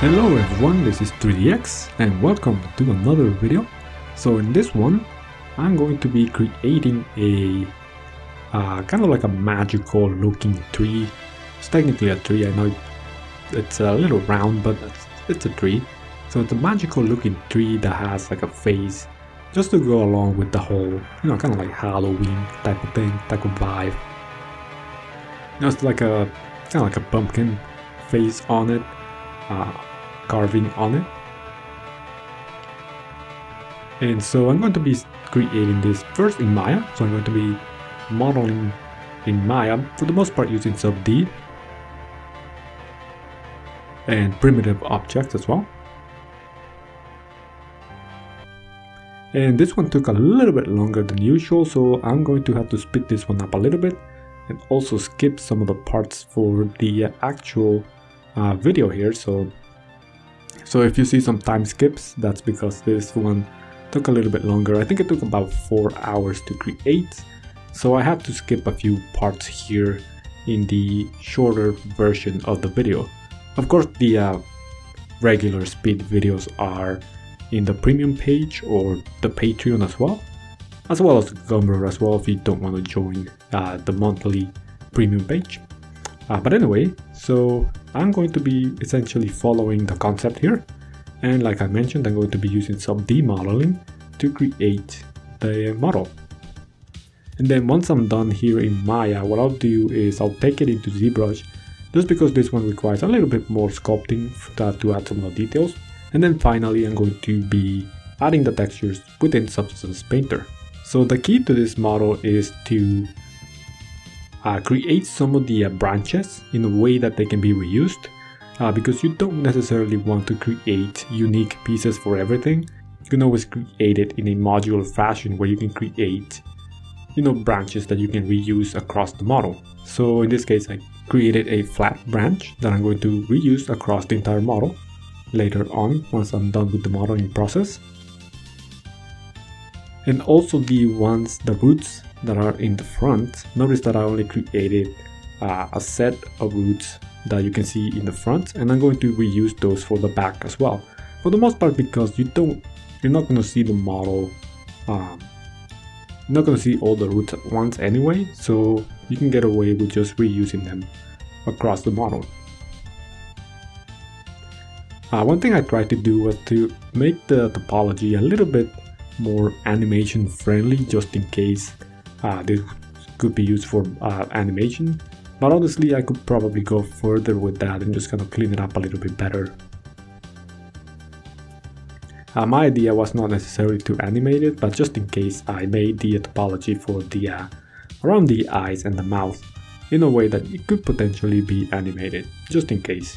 Hello everyone, this is 3DX and welcome to another video. So in this one I'm going to be creating a kind of like a magical looking tree. It's technically a tree, I know it's a little round, but it's a tree. So it's a magical looking tree that has like a face, just to go along with the whole, you know, kind of like Halloween type of thing, type of vibe. You know, it's like a kind of like a pumpkin face on it, carving on it. And so I'm going to be creating this first in Maya. So I'm going to be modeling in Maya for the most part using Sub D and primitive objects as well. And this one took a little bit longer than usual, so I'm going to have to speed this one up a little bit and also skip some of the parts for the actual video here. So if you see some time skips, that's because this one took a little bit longer. I think it took about 4 hours to create, so I have to skip a few parts here in the shorter version of the video. Of course, the regular speed videos are in the premium page or the Patreon as well, as Gumroad as well, if you don't want to join the monthly premium page. But anyway, so I'm going to be essentially following the concept here, and like I mentioned, I'm going to be using some D modeling to create the model. And then once I'm done here in Maya, what I'll do is I'll take it into ZBrush, just because this one requires a little bit more sculpting to add some more details. And then finally, I'm going to be adding the textures within Substance Painter. So the key to this model is to create some of the branches in a way that they can be reused, because you don't necessarily want to create unique pieces for everything. You can always create it in a modular fashion where you can create, you know, branches that you can reuse across the model. So in this case, I created a flat branch that I'm going to reuse across the entire model later on, once I'm done with the modeling process. And also the roots that are in the front. Notice that I only created a set of roots that you can see in the front, and I'm going to reuse those for the back as well, for the most part, because you're not going to see the model, you're not going to see all the roots at once anyway, so you can get away with just reusing them across the model. One thing I tried to do was to make the topology a little bit more animation friendly, just in case this could be used for animation, but honestly I could probably go further with that and just kind of clean it up a little bit better. My idea was not necessarily to animate it, but just in case I made the topology for the around the eyes and the mouth in a way that it could potentially be animated, just in case.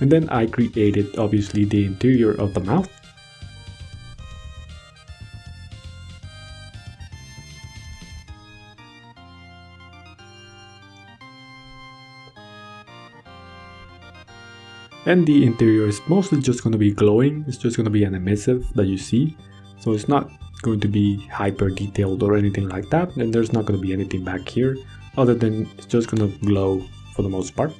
And then I created, obviously, the interior of the mouth. And the interior is mostly just going to be glowing. It's just going to be an emissive that you see. So it's not going to be hyper detailed or anything like that. And there's not going to be anything back here, other than it's just going to glow for the most part.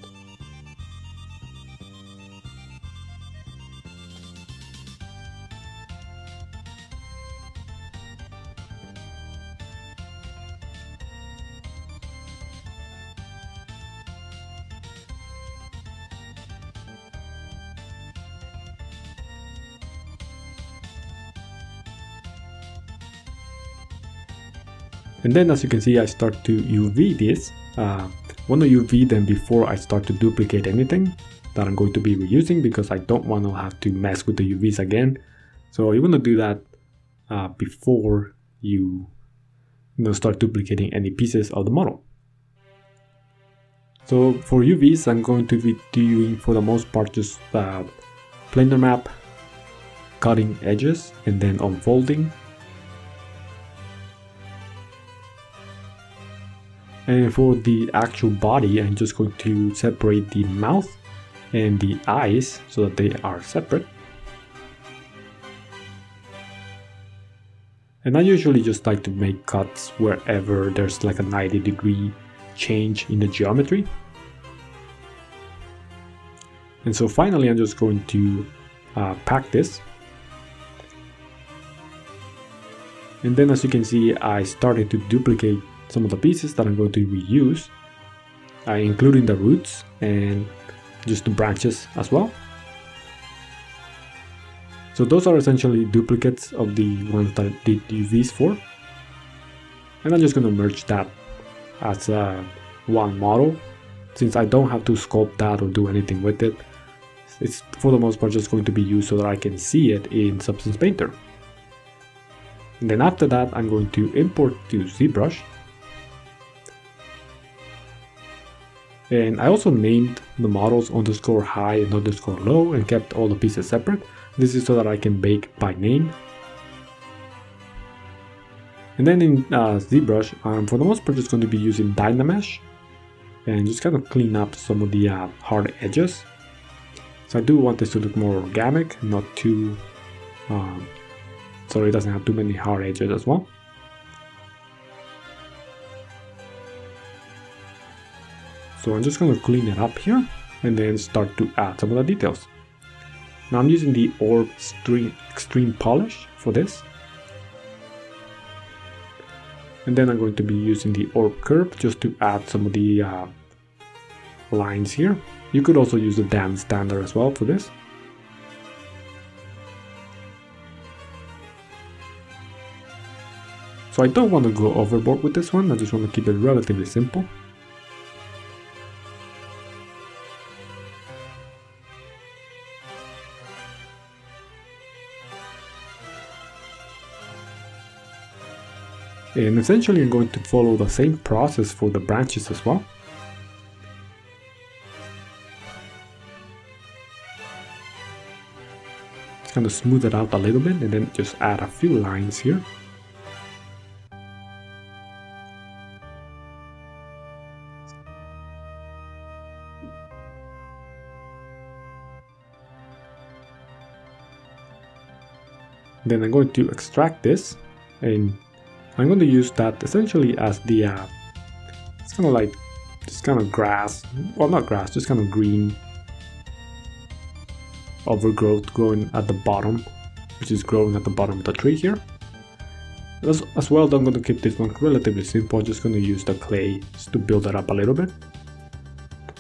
And then, as you can see, I start to UV this. Want to UV them before I start to duplicate anything that I'm going to be reusing, because I don't want to have to mess with the UVs again. So you want to do that before you start duplicating any pieces of the model. So for UVs, I'm going to be doing, for the most part, just planar map, cutting edges, and then unfolding. And for the actual body, I'm just going to separate the mouth and the eyes so that they are separate. And I usually just like to make cuts wherever there's like a 90-degree change in the geometry. And so finally, I'm just going to pack this. And then as you can see, I started to duplicate some of the pieces that I'm going to reuse, including the roots and just the branches as well. So those are essentially duplicates of the ones that I did UVs for. And I'm just going to merge that as one model, since I don't have to sculpt that or do anything with it. It's for the most part just going to be used so that I can see it in Substance Painter. And then after that, I'm going to import to ZBrush. And I also named the models _high and _low and kept all the pieces separate. This is so that I can bake by name. And then in ZBrush, I'm for the most part just going to be using Dynamesh and just kind of clean up some of the hard edges. So I do want this to look more organic, not too... so it doesn't have too many hard edges as well. So I'm just going to clean it up here and then start to add some of the details. Now I'm using the Orb Stream Extreme Polish for this. And then I'm going to be using the Orb Curve just to add some of the lines here. You could also use the Dam Standard as well for this. So I don't want to go overboard with this one, I just want to keep it relatively simple. And essentially I'm going to follow the same process for the branches as well. Just kind of smooth it out a little bit and then just add a few lines here. Then I'm going to extract this and I'm going to use that essentially as the it's kind of like just kind of grass, well not grass, just kind of green overgrowth growing at the bottom, which is growing at the bottom of the tree here. As well, I'm going to keep this one relatively simple. I'm just going to use the clay just to build it up a little bit,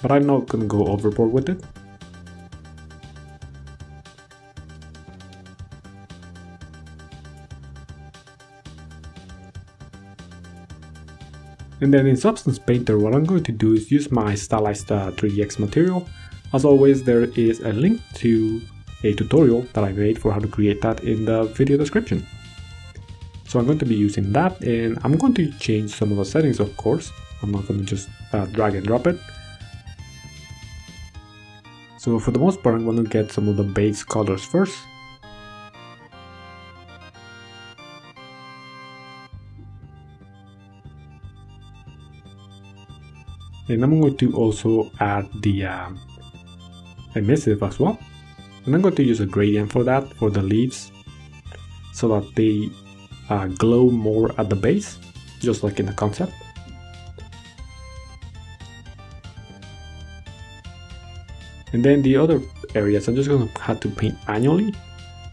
but I'm not going to go overboard with it. And then in Substance Painter, what I'm going to do is use my stylized 3DX material. As always, there is a link to a tutorial that I made for how to create that in the video description. So I'm going to be using that, and I'm going to change some of the settings, of course. I'm not going to just drag and drop it. So for the most part, I'm going to get some of the base colors first. And I'm going to also add the emissive as well. And I'm going to use a gradient for that, for the leaves, so that they glow more at the base, just like in the concept. And then the other areas, I'm just going to have to paint manually.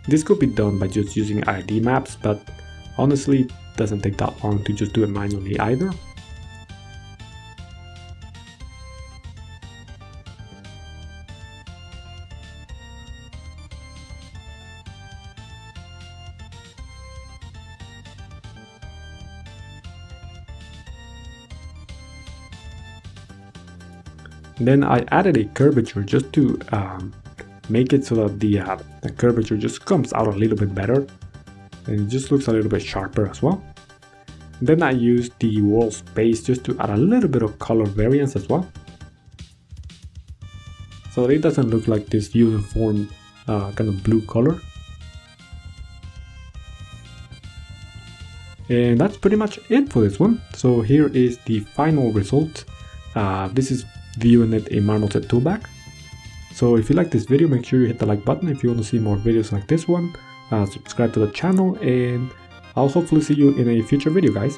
This could be done by just using ID maps, but honestly, it doesn't take that long to just do it manually either. Then I added a curvature just to make it so that the curvature just comes out a little bit better and it just looks a little bit sharper as well. Then I used the wall space just to add a little bit of color variance as well, so that it doesn't look like this uniform kind of blue color. And that's pretty much it for this one. So here is the final result. This is viewing it in Marmoset Toolbag. So if you like this video, make sure you hit the like button. if you want to see more videos like this one, subscribe to the channel, and I'll hopefully see you in a future video, guys.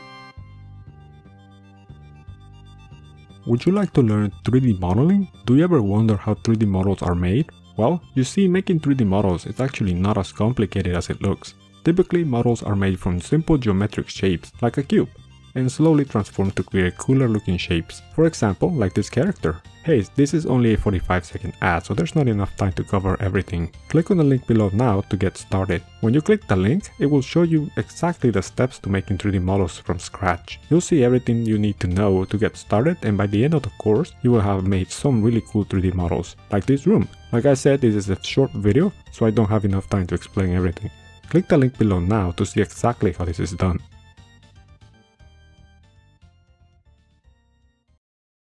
Would you like to learn 3D modeling? Do you ever wonder how 3D models are made? Well, you see, making 3D models is actually not as complicated as it looks. Typically, models are made from simple geometric shapes, like a cube, and slowly transformed to create cooler looking shapes. For example, like this character. Hey, this is only a 45-second ad, so there's not enough time to cover everything. Click on the link below now to get started. When you click the link, it will show you exactly the steps to making 3D models from scratch. You'll see everything you need to know to get started, and by the end of the course, you will have made some really cool 3D models, like this room. Like I said, this is a short video, so I don't have enough time to explain everything. Click the link below now to see exactly how this is done.